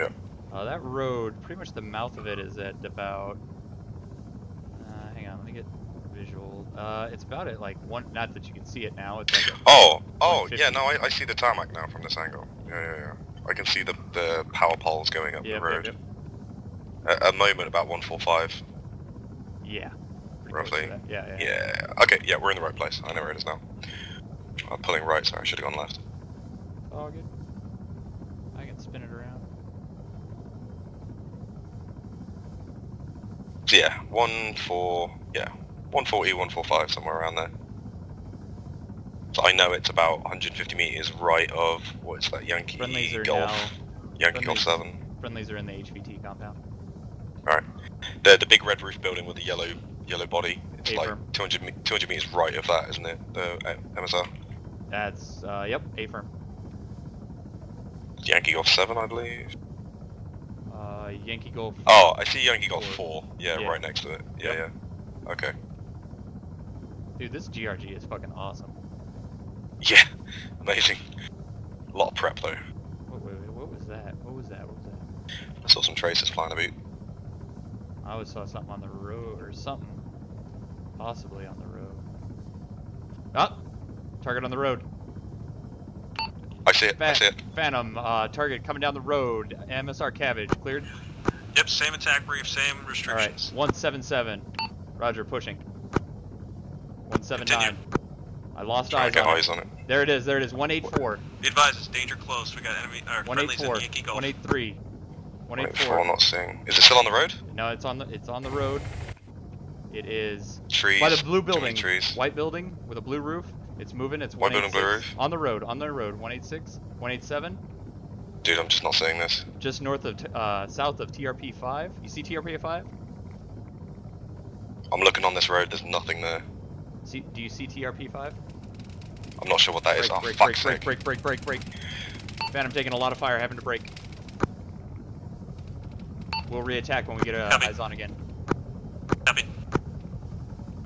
Yep. That road, pretty much the mouth of it is at about, hang on, let me get visual. It's about at like one, not that you can see it now. It's like oh, yeah, no, I see the tarmac now from this angle. Yeah. I can see the power poles going up the road. Yep. At a moment, about 145. Yeah. Roughly. Yeah. Okay, yeah, we're in the right place. I know where it is now. I'm pulling right, so I should have gone left. All good. I can spin it around. Yeah, 140, 145, somewhere around there. So I know it's about 150 meters right of, what is that, Yankee Golf? Yankee Golf 7. Friendlies are in the HVT compound. Alright. The big red roof building with the yellow body. It's like 200 meters right of that, isn't it? The MSR. That's yep, AFirm. Yankee Golf 7, I believe. Yankee Golf. Oh, I see Yankee Golf 4. Yeah, right next to it. Yeah. Okay. Dude, this GRG is fucking awesome. Yeah, amazing. A lot of prep though. Wait, what was that? What was that? I saw some traces flying about. I always saw something on the road, or something possibly on the road. Ah! Target on the road. I see it, I see it. Phantom, target coming down the road. MSR Cabbage, cleared? Yep, same attack brief, same restrictions. Alright, 177. Roger, pushing. 179. Continue. I lost eyes on it. There it is, 184. Be advised, it's danger close. We got enemy, or friendlies in Yankee Golf. 183. 184. I'm not seeing. Is it still on the road? No, it's on the road. It is trees. By the blue building. Trees. White building with a blue roof. It's moving. It's white building, blue roof. On the road. On the road. 186. 187. Dude, I'm just not seeing this. Just north of south of TRP 5. You see TRP 5? I'm looking on this road. There's nothing there. See? Do you see TRP 5? I'm not sure what that is. Oh, fuck's sake. Break. Phantom taking a lot of fire, having to break. We'll reattack when we get eyes on again. Copy.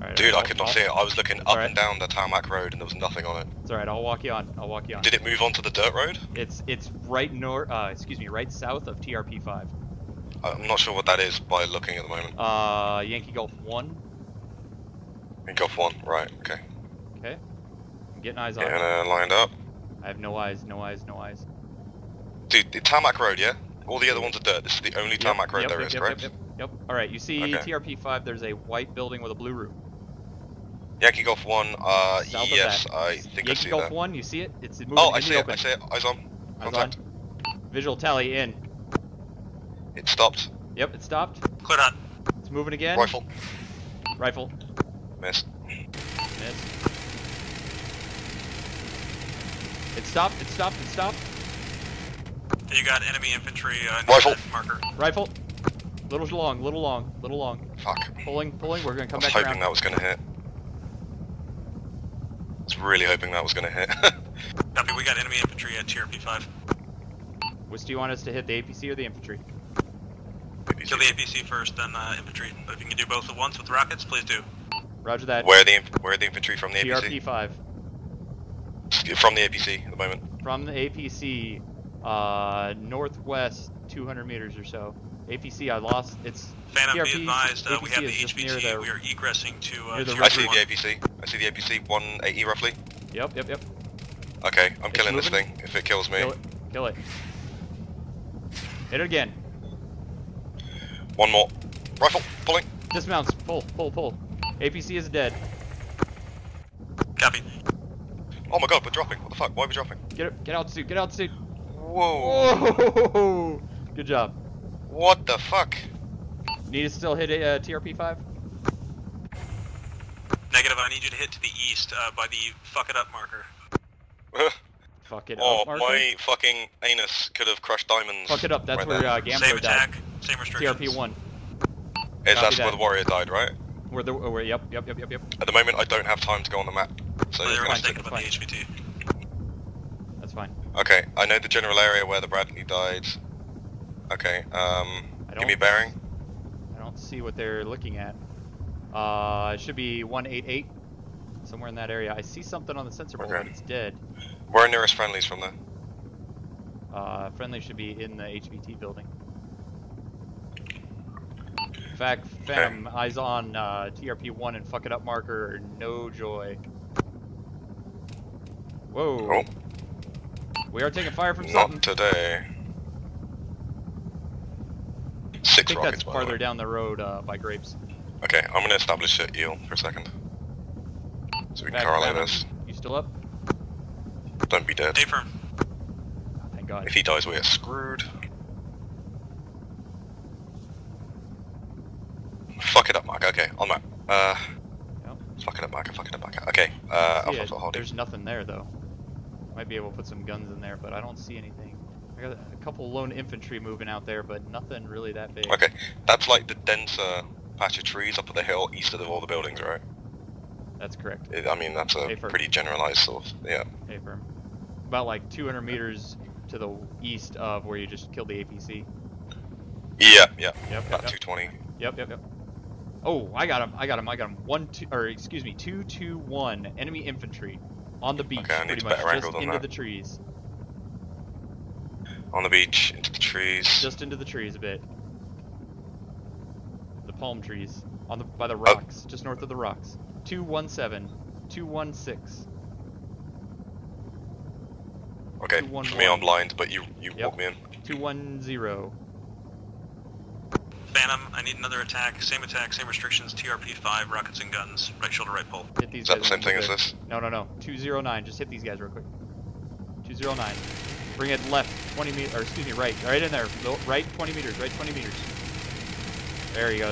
Right, dude, I could not see it. I was looking up and down the tarmac road and there was nothing on it. It's alright, I'll walk you on. Did it move on to the dirt road? It's right right south of TRP 5. I'm not sure what that is by looking at the moment. Yankee Golf 1. Yankee Golf 1, right, okay. Okay. I'm getting eyes on it. Lined up. I have no eyes. Dude, the tarmac road, yeah? All the other ones are dirt. This is the only tarmac road there is, correct? Yep. Alright, you see TRP 5, there's a white building with a blue roof. Yankee Golf 1, yes, I think I see that. Yankee Golf 1, you see it? It's moving. Oh, I see it. Eyes on. Contact. Visual tally in. It stopped. Yep, it stopped. Clear on. It's moving again. Rifle. Miss. It stopped. You got enemy infantry rifle marker. Rifle. Little long. Fuck. Pulling. We're gonna come back around. I was hoping that was gonna hit. I was really hoping that was gonna hit. Copy. We got enemy infantry at TRP 5. Which do you want us to hit, the APC or the infantry? APC. Kill the APC first, then infantry. But if you can do both at once with rockets, please do. Roger that. Where are the infantry from the APC? TRP 5. From the APC at the moment. From the APC. Northwest 200 meters or so. APC, I lost. It's Phantom, be advised, we have the HVT. We are egressing to I see the APC. I see the APC 180 roughly. Yep. Okay, I'm killing this thing. If it kills me. Kill it. Hit it again. One more. Rifle, pulling. Dismounts, pull. APC is dead. Copy. Oh my god, we're dropping. What the fuck? Why are we dropping? Get altitude. Whoa! Good job. What the fuck? Need to still hit a TRP 5? Negative, I need you to hit to the east by the fuck it up marker. Fuck it up, Martin. My fucking anus could have crushed diamonds. Fuck it up, that's right where Gambler same attack, died. Same restrictions. TRP 1. Is that where the warrior died, right? Where the, yep. At the moment I don't have time to go on the map. So you're mistaken about the HVT. That's fine. Okay, I know the general area where the Bradley died. Okay, give me a bearing. I don't see what they're looking at. It should be 188. Somewhere in that area. I see something on the sensor board, but it's dead. Where are nearest friendlies from there? Friendly should be in the HVT building. FAC, Phantom, eyes on TRP-1 and fuck it up marker, no joy. Whoa. Oh. We are taking fire from something. Not today. Six rockets, I think that's farther down the road by Grapes. Okay, I'm going to establish an Eel for a second. So we can correlate this. You still up? Don't be dead. Deeper. Oh, thank God. If he dies, we're screwed. Fuck it up, Mark. Okay, on that. Yep. Fuck it up, Mark. Okay, Alpha holding. There's nothing there, though. Might be able to put some guns in there, but I don't see anything. I got a couple lone infantry moving out there, but nothing really that big. Okay, that's like the denser patch of trees up at the hill east of all the buildings, right? That's correct. I mean, that's a pretty generalized source, yeah. A-firm. About like 200 meters to the east of where you just killed the APC. Yeah, yeah. Yep, about 220. Yep. Oh, I got him. 221 enemy infantry on the beach, okay, I need pretty much, just into the trees. On the beach, into the trees. Just into the trees a bit. The palm trees, on the by the rocks, just north of the rocks. 217, 216. Okay, for me I'm blind, but you walk me in. 210. Phantom, I need another attack, same restrictions, TRP 5, rockets and guns, right shoulder, right pole. Hit these guys. Is that the same thing as this? No, 209, just hit these guys real quick. 209, bring it left, 20 meters, or excuse me, right in there, right 20 meters, right 20 meters. There you go.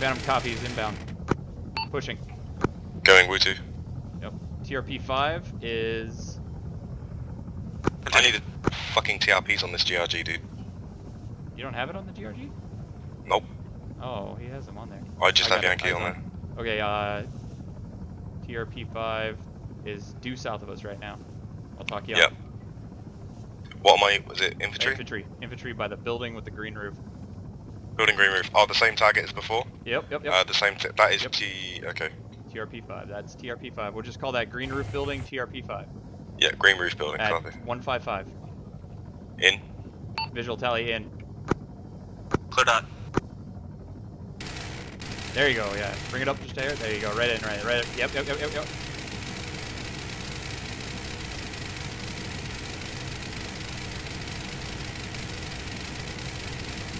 Phantom copies, inbound. Pushing. Going Wutu. Yep. TRP 5 is... I need fucking TRPs on this GRG, dude. You don't have it on the GRG? Nope. Oh, he has them on there. I just have Yankee on there. Okay, TRP 5 is due south of us right now. I'll talk you up. What am I... was it infantry? Infantry. Infantry by the building with the green roof. Building green roof. Oh, the same target as before? Yep. The same, that is okay. TRP 5, that's TRP 5. We'll just call that green roof building TRP 5. Yeah, green roof building, at copy. 155. In. Visual tally in. Clear dot. There you go, yeah. Bring it up just there. There you go, right in. Yep.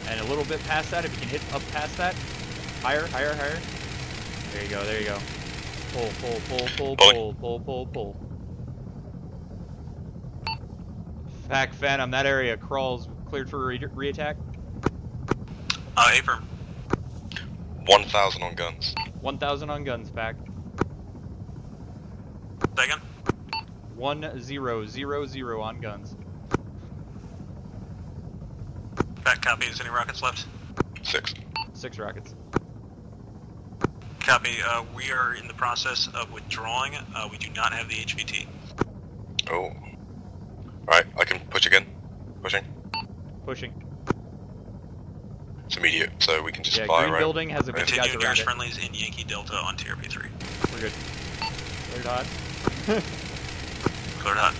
And a little bit past that, if you can hit up past that. Higher. There you go. Pull. Pack Phantom, that area crawls, cleared for re-attack. Affirm. 1,000 on guns. 1,000 on guns, Pack. Second. 1000 on guns. Back copy, is any rockets left? 6. 6 rockets. Copy, we are in the process of withdrawing, we do not have the HVT. Oh. Alright, I can push again. Pushing. It's immediate, so we can just fire green building has a bunch of guys around it. Friendlies in Yankee Delta on TRP 3. We're good. Cleared hot. Cleared hot.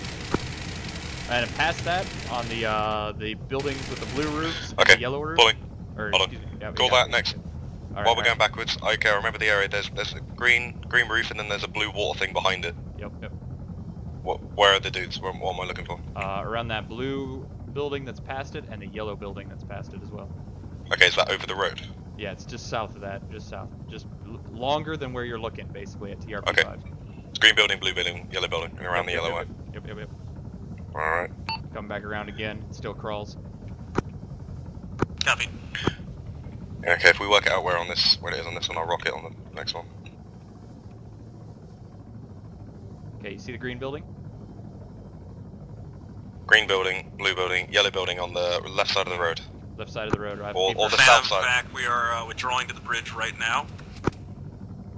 And past that, on the buildings with the blue roofs, the yellow roofs. Call that next. While we're going backwards, okay, remember the area. There's a green roof, and then there's a blue water thing behind it. Yep. Where are the dudes? What am I looking for? Around that blue building that's past it, and the yellow building that's past it as well. Okay, is that over the road? Yeah, it's just south of that, just longer than where you're looking, basically at TRP 5. It's green building, blue building, yellow building, and around the yellow one. Yep. Alright. Come back around again, still crawls. Copy. Okay, if we work out where it is on this one, I'll rock it on the next one. Okay, you see the green building? Green building, blue building, yellow building on the left side of the road. Left side of the road, right? All the south side. Back. We are withdrawing to the bridge right now.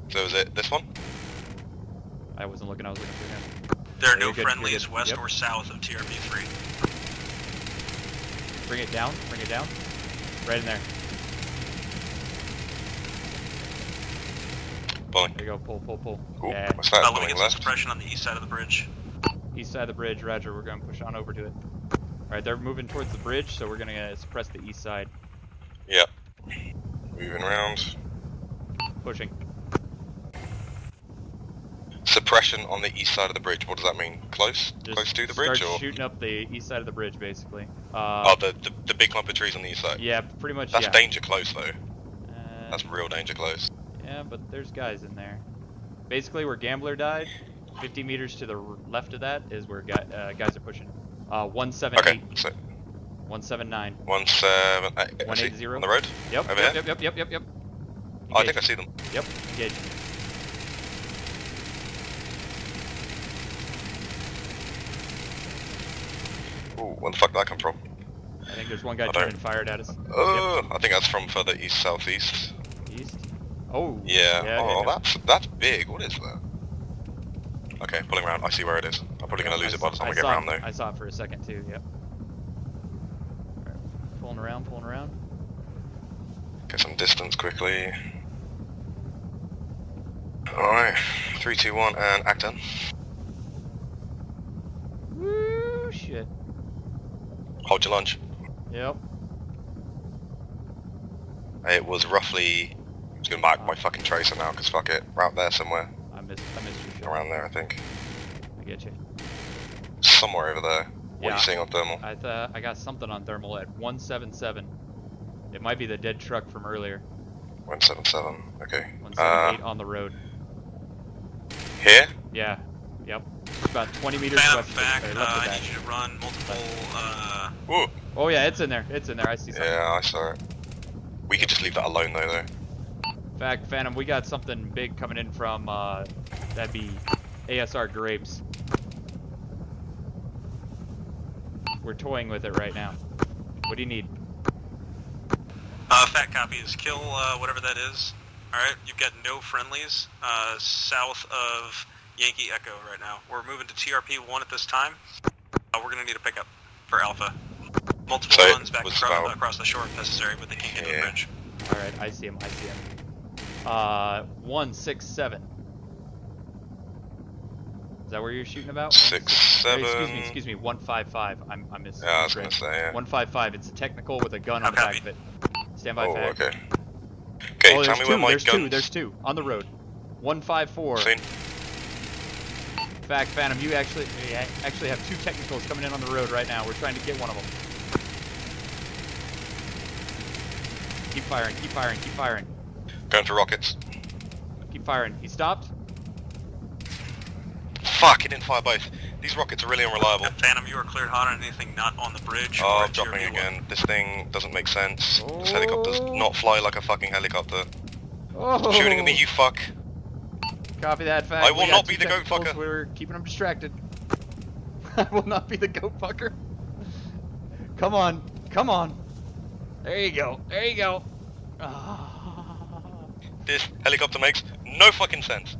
So is it this one? I wasn't looking, I was looking through him. There are no friendlies west or south of TRP 3. Bring it down, right in there. Pulling. There you go, pull, pull, pull. Ooh, yeah. Let me get some suppression on the east side of the bridge. East side of the bridge, roger, we're going to push on over to it. Alright, they're moving towards the bridge, so we're going to suppress the east side. Yep. Moving around. Pushing. Suppression on the east side of the bridge, what does that mean? Close? Just close to the bridge? Start shooting up the east side of the bridge, basically. The big clump of trees on the east side? Yeah, pretty much, that's danger close, though. That's real danger close. Yeah, but there's guys in there. Basically, where Gambler died, 50 meters to the left of that is where guys are pushing. 178. Okay, so 179. 180. On the road? Yep. Over here? Yep. Oh, I think I see them. Yep, engage. Ooh, where the fuck did that come from? I think there's one guy turned and fired at us. Oh, I think that's from further east, southeast. East? Oh. Yeah. Oh, that's big. What is that? Okay, pulling around. I see where it is. I'm probably going to lose it by the time we get around, though. I saw it for a second, too. Yep. Right. Pulling around. Get some distance quickly. Alright. 3, 2, 1, and act on. Woo, shit. Hold your lunge. Yep. It was roughly... I'm just going to mark my fucking tracer now, because fuck it. We're out there somewhere. I missed your shot. Around there, I think. I get you. Somewhere over there. What are you seeing on thermal? I got something on thermal at 177. It might be the dead truck from earlier. 177. Okay. 178 on the road. Here? Yeah. Yep. About 20 meters west. I need you to run multiple. Ooh. Oh yeah, it's in there. I see something. Yeah, I saw it. We could just leave that alone though. In fact, Phantom, we got something big coming in from, that'd be ASR Grapes. We're toying with it right now. What do you need? Fat copies. Kill whatever that is. Alright, you've got no friendlies south of Yankee Echo right now. We're moving to TRP 1 at this time. We're going to need a pickup for Alpha. Multiple ones back across the shore if necessary, but they can't get to the bridge. Alright, I see him. 167. Is that where you're shooting about? 167. Wait, excuse me. 155. I missed. Yeah, I was gonna say. Yeah. 155. It's a technical with a gun on the back of it. Stand by. Fact. Okay. Okay. Tell me where my guns. There's two. On the road. 154. Seen. Fact, Phantom. You actually have two technicals coming in on the road right now. We're trying to get one of them. Keep firing. Going for rockets. Keep firing. He stopped. Fuck, he didn't fire both. These rockets are really unreliable. Phantom, you are cleared hot on anything not on the bridge. Oh, I'm dropping again. This thing doesn't make sense. Oh. This helicopter does not fly like a fucking helicopter. Oh. Shooting at me, you fuck. Copy that, Fact. I will not be the goat fucker. We're keeping him distracted. I will not be the goat fucker. Come on. There you go. Ah. This helicopter makes no fucking sense.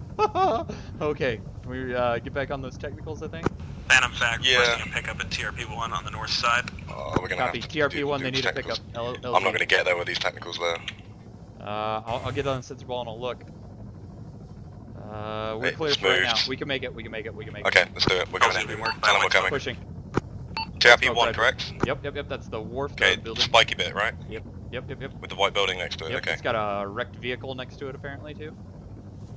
Okay, can we get back on those technicals, I think? Phantom Fact, we're going to pick up at TRP-1 on the north side. We're going to have to TRP-1, they need to pick up. I'm not going to get there with these technicals there. I'll get on the sensor ball and I'll look. We're clear for right now. We can make it. Okay, let's do it. We're going in. Tell them we're coming. Pushing. TRP-1, correct? Yep, that's the wharf building. Okay, spiky bit, right? Yep. With the white building next to it, okay. It's got a wrecked vehicle next to it, apparently, too.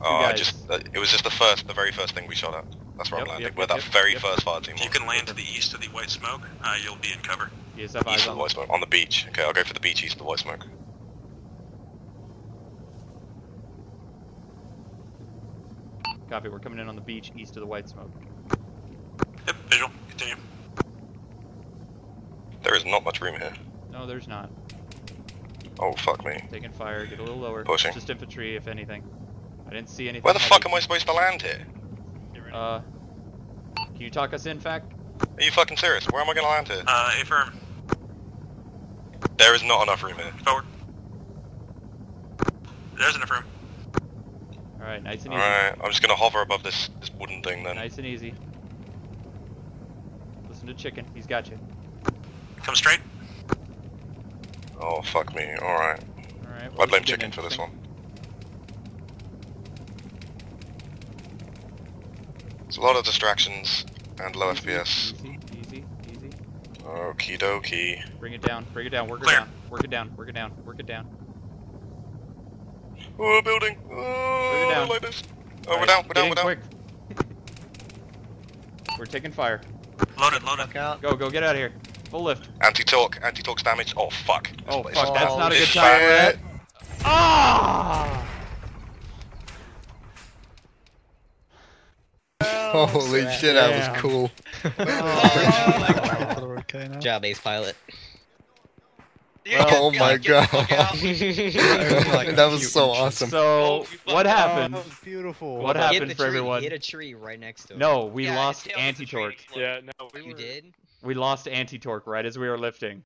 Oh, it was just the very first thing we shot at. That's where I'm landing, where that very first fire team was. You can land to the east of the white smoke, you'll be in cover. East of the white smoke, on the beach. Okay, I'll go for the beach east of the white smoke. Copy, we're coming in on the beach east of the white smoke. Yep, visual, continue. There is not much room here. No, there's not. Oh, fuck me. Taking fire, get a little lower. Pushing. Just infantry, if anything. I didn't see anything. Where the fuck am I supposed to land here? Can you talk us in, Fact? Are you fucking serious? Where am I gonna land here? Affirm. There is not enough room here. Forward. There's enough room. Alright, nice and easy. Alright, I'm just gonna hover above this wooden thing then. Nice and easy. Listen to Chicken, he's got you. Come straight. Oh, fuck me, alright. Alright. Well, I blame Chicken for this one. It's a lot of distractions and low FPS. Easy. Okie dokie. Bring it down, work it down. Oh, building! Oh, down. Like this. Oh, right. We're down. Quick. We're taking fire. Load it. Go, get out of here. Full lift. Anti-torque's damage. Oh, fuck. Oh, fuck, that's not a good time, Red. Ah! Oh, holy shit, yeah. That was cool. Japanese pilot. Oh my god. That was so awesome. So, what happened? That was beautiful. What happened for everyone? Hit a tree right next to him. No, we lost anti-torque. Yeah, no, we did? We lost anti-torque right as we were lifting.